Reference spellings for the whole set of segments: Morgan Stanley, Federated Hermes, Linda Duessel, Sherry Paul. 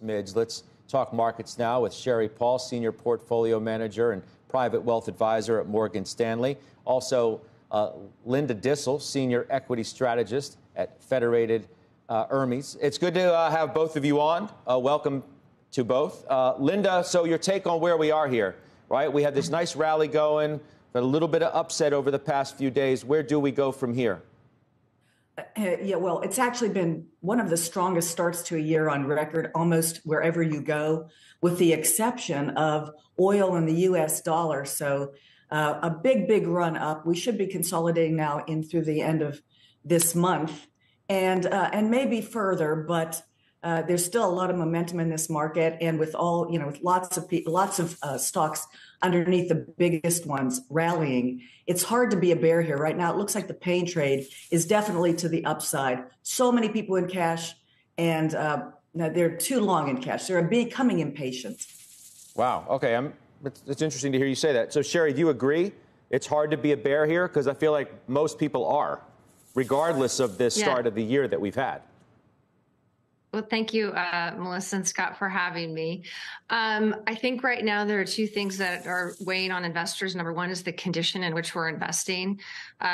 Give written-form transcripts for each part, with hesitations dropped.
smidge. Let's talk markets now with Sherry Paul, Senior Portfolio Manager and Private Wealth Advisor at Morgan Stanley. Also, Linda Duessel, Senior Equity Strategist at Federated Hermes. It's good to have both of you on. Welcome to both. Linda, so your take on where we are here, right? We had this nice rally going, but a little bit of upset over the past few days. Where do we go from here? Yeah, well, it's actually been one of the strongest starts to a year on record, almost wherever you go, with the exception of oil and the U.S. dollar. So a big, big run up. We should be consolidating now in through the end of this month and maybe further, but there's still a lot of momentum in this market. And with all, you know, with lots of stocks underneath the biggest ones rallying, it's hard to be a bear here right now. It looks like the pain trade is definitely to the upside. So many people in cash, and no, they're too long in cash. They're becoming impatient. Wow. Okay. It's interesting to hear you say that. So, Sherry, do you agree it's hard to be a bear here? Because I feel like most people are, regardless of this start of the year that we've had. Well, thank you, Melissa and Scott, for having me. I think right now there are two things that are weighing on investors. Number one is the condition in which we're investing,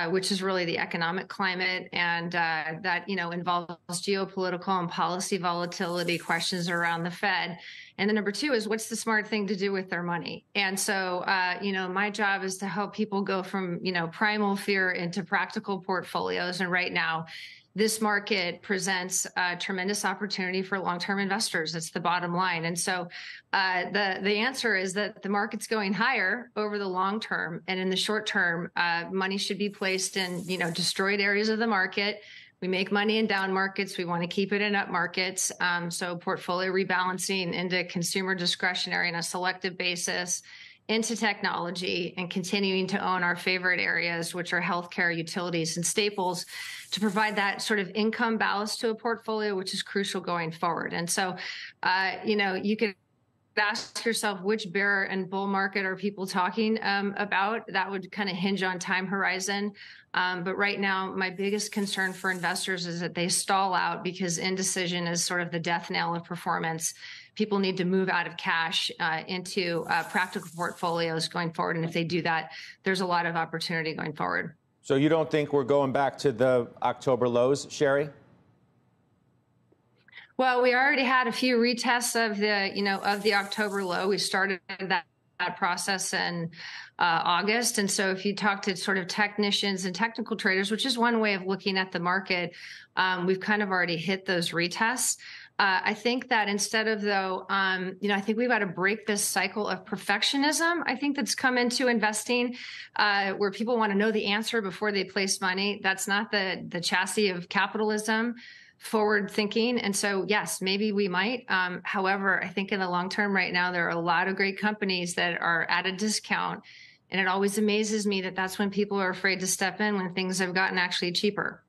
which is really the economic climate, and that, you know, involves geopolitical and policy volatility, questions around the Fed. And then number two is, what's the smart thing to do with their money? And so, you know, my job is to help people go from, you know, primal fear into practical portfolios. And right now, this market presents a tremendous opportunity for long-term investors. That's the bottom line. And so the answer is that the market's going higher over the long term. And in the short term, money should be placed in, you know, destroyed areas of the market. We make money in down markets. We want to keep it in up markets. So portfolio rebalancing into consumer discretionary on a selective basis, into technology, and continuing to own our favorite areas, which are healthcare, utilities, and staples, to provide that sort of income ballast to a portfolio, which is crucial going forward. And so, you know, you could ask yourself, which bear and bull market are people talking about? That would kind of hinge on time horizon. But right now, my biggest concern for investors is that they stall out because indecision is sort of the death knell of performance. People need to move out of cash into practical portfolios going forward. And if they do that, there's a lot of opportunity going forward. So you don't think we're going back to the October lows, Sherry? Well, we already had a few retests of the, you know, of the October low. We started that process in August. And so if you talk to sort of technicians and technical traders, which is one way of looking at the market, we've kind of already hit those retests. I think that instead of, though, you know, I think we've got to break this cycle of perfectionism, I think, that's come into investing, where people want to know the answer before they place money. That's not the chassis of capitalism, forward thinking. And so, yes, maybe we might. However, I think in the long term right now, there are a lot of great companies that are at a discount. And it always amazes me that that's when people are afraid to step in, when things have gotten actually cheaper.